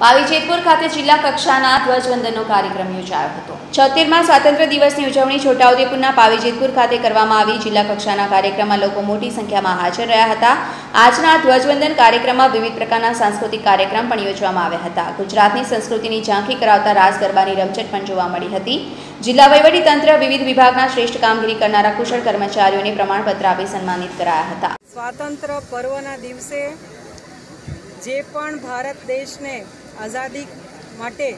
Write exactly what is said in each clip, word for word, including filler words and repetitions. પાવી જેતપુર ખાતે જિલ્લા કક્ષાના ધ્વજવંદનનો કાર્યક્રમ યોજાયો હતો। છોતેરમા સ્વાતંત્ર્ય દિવસની ઉજવણી છોટાઉદેપુરના પાવી જેતપુર ખાતે કરવામાં આવી। જિલ્લા કક્ષાના કાર્યક્રમમાં લોકો મોટી સંખ્યામાં હાજર રહ્યા હતા। આજના ધ્વજવંદન કાર્યક્રમમાં વિવિધ પ્રકારના સાંસ્કૃતિક કાર્યક્રમ પણ યોજવામાં આવ્યા હતા। ગુજરાતની સંસ્કૃતિની ઝાંખી કરાવતા રાસ ગરબાની રમઝટ પણ જોવા મળી હતી। જિલ્લા વહીવટીતંત્ર વિવિધ વિભાગના શ્રેષ્ઠ કામગીરી કરનારા કુશળ કર્મચારીઓને પ્રમાણપત્ર આપી સન્માનિત કરાયા હતા। સ્વાતંત્ર્ય પર્વના દિવસે જે પણ ભારત દેશને आज़ादी माटे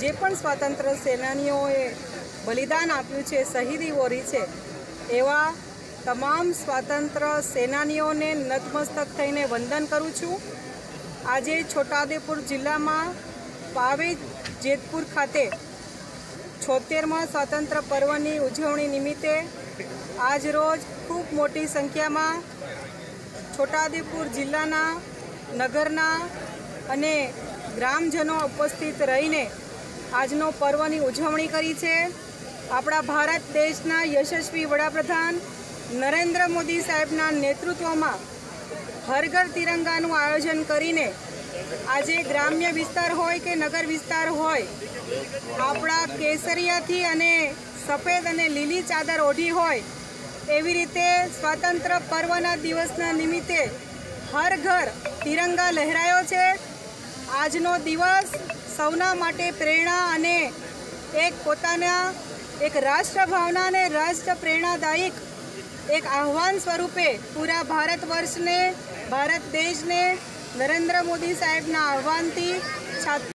जे पण स्वतंत्र सेनानीओए बलिदान आप्युं छे, शहीदी वोरी छे, एवा तमाम स्वतंत्र सेनानीओने नतमस्तक थईने वंदन करूं छूं। आजे छोटाउदेपुर जिल्लामां पावी जेतपुर खाते छोतेरमा स्वतंत्र पर्वनी उजवणी निमित्ते आज रोज खूब मोटी संख्यामां छोटाउदेपुर जिल्लाना नगरना अने ग्रामजनों उपस्थित रहीने आजनो पर्वनी उजवणी करी छे। आपड़ा भारत देशना यशस्वी वडाप्रधान नरेन्द्र मोदी साहेबना नेतृत्वमां हर घर तिरंगानुं आयोजन करीने आजे ग्राम्य विस्तार होय के नगर विस्तार होय, आपड़ा केसरियाथी अने सफेद अने लीली चादर ओढ़ी होय एवी रीते स्वतंत्र पर्वना दिवसना निमित्ते हर घर तिरंगा लहरायो छे। आजनो दिवस सौना माटे प्रेरणा अने एक पोताना एक राष्ट्र भावना ने राष्ट्र प्रेरणादायक एक आह्वान स्वरूपे पूरा भारत वर्ष ने भारत देश ने नरेंद्र मोदी साहेबना आह्वानथी छात्र